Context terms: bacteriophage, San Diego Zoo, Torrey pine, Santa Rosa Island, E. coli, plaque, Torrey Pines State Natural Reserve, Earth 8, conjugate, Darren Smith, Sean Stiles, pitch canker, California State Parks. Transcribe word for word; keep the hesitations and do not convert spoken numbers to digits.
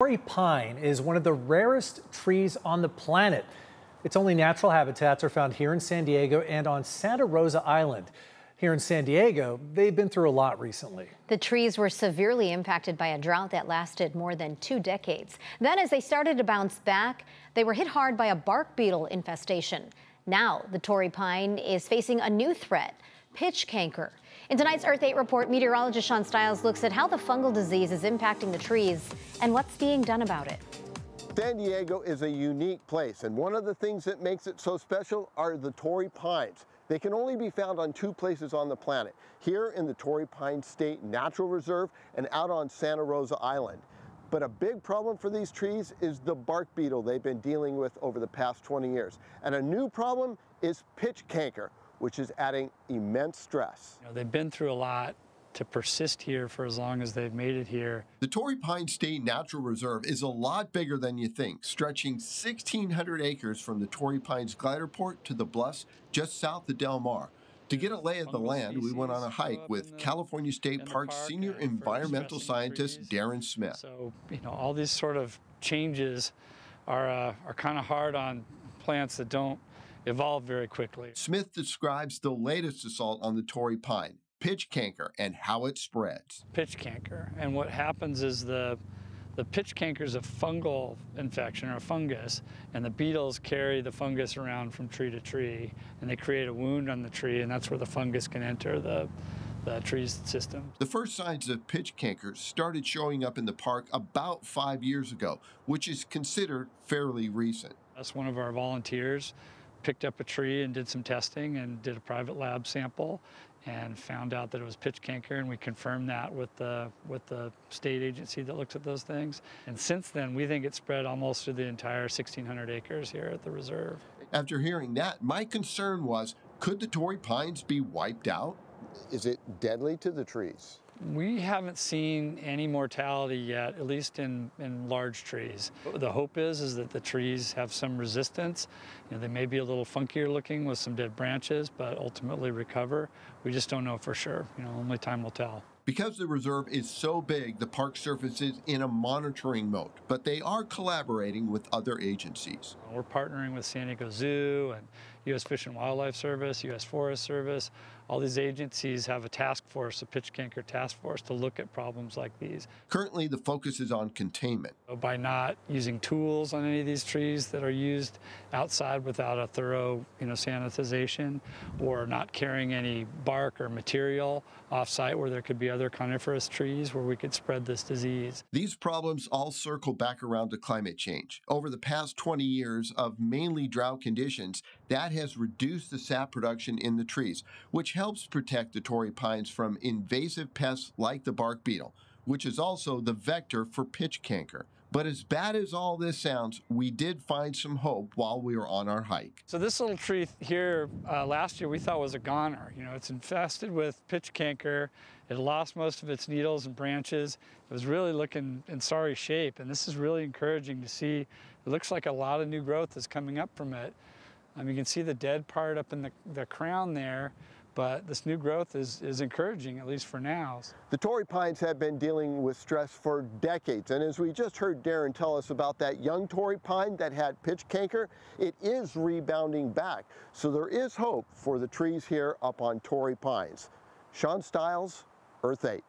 Torrey pine is one of the rarest trees on the planet. Its only natural habitats are found here in San Diego and on Santa Rosa Island. Here in San Diego, they've been through a lot recently. The trees were severely impacted by a drought that lasted more than two decades. Then, as they started to bounce back, they were hit hard by a bark beetle infestation. Now, the Torrey pine is facing a new threat, pitch canker. In tonight's Earth eight report, meteorologist Sean Stiles looks at how the fungal disease is impacting the trees and what's being done about it. San Diego is a unique place, and one of the things that makes it so special are the Torrey pines. They can only be found on two places on the planet, here in the Torrey Pines State Natural Reserve and out on Santa Rosa Island. But a big problem for these trees is the bark beetle they've been dealing with over the past twenty years. And a new problem is pitch canker, which is adding immense stress. You know, they've been through a lot to persist here for as long as they've made it here. The Torrey Pines State Natural Reserve is a lot bigger than you think, stretching sixteen hundred acres from the Torrey Pines glider port to the bluffs just south of Del Mar. To get a lay of the land, we went on a hike with California State Parks senior environmental scientist Darren Smith. So, you know, all these sort of changes are, uh, are kind of hard on plants that don't evolve very quickly. Smith describes the latest assault on the Torrey pine, pitch canker, and how it spreads. Pitch canker, and what happens is the the pitch canker is a fungal infection or a fungus, and the beetles carry the fungus around from tree to tree, and they create a wound on the tree, and that's where the fungus can enter the the tree's system. The first signs of pitch canker started showing up in the park about five years ago, which is considered fairly recent. That's one of our volunteers picked up a tree and did some testing and did a private lab sample and found out that it was pitch canker, and we confirmed that with the with the state agency that looks at those things. And since then, we think it spread almost through the entire sixteen hundred acres here at the reserve. After hearing that, my concern was, could the Torrey pines be wiped out? Is it deadly to the trees? We haven't seen any mortality yet, at least in, in large trees. The hope is, is that the trees have some resistance. You know, they may be a little funkier looking with some dead branches, but ultimately recover. We just don't know for sure. You know, only time will tell. Because the reserve is so big, the park service is in a monitoring mode, but they are collaborating with other agencies. We're partnering with San Diego Zoo and U S Fish and Wildlife Service, U S Forest Service. All these agencies have a task force, a pitch canker task force, to look at problems like these. Currently, the focus is on containment. By not using tools on any of these trees that are used outside without a thorough, you know, sanitization, or not carrying any bark or material off-site where there could be other Other coniferous trees where we could spread this disease. These problems all circle back around to climate change. Over the past twenty years of mainly drought conditions, that has reduced the sap production in the trees, which helps protect the Torrey pines from invasive pests like the bark beetle, which is also the vector for pitch canker. But as bad as all this sounds, we did find some hope while we were on our hike. So this little tree here uh, last year we thought was a goner. You know, it's infested with pitch canker. It lost most of its needles and branches. It was really looking in sorry shape, and this is really encouraging to see. It looks like a lot of new growth is coming up from it. Um, you can see the dead part up in the, the crown there. But this new growth is, is encouraging, at least for now. The Torrey pines have been dealing with stress for decades. And as we just heard Darren tell us about that young Torrey pine that had pitch canker, it is rebounding back. So there is hope for the trees here up on Torrey pines. Sean Stiles, Earth eight.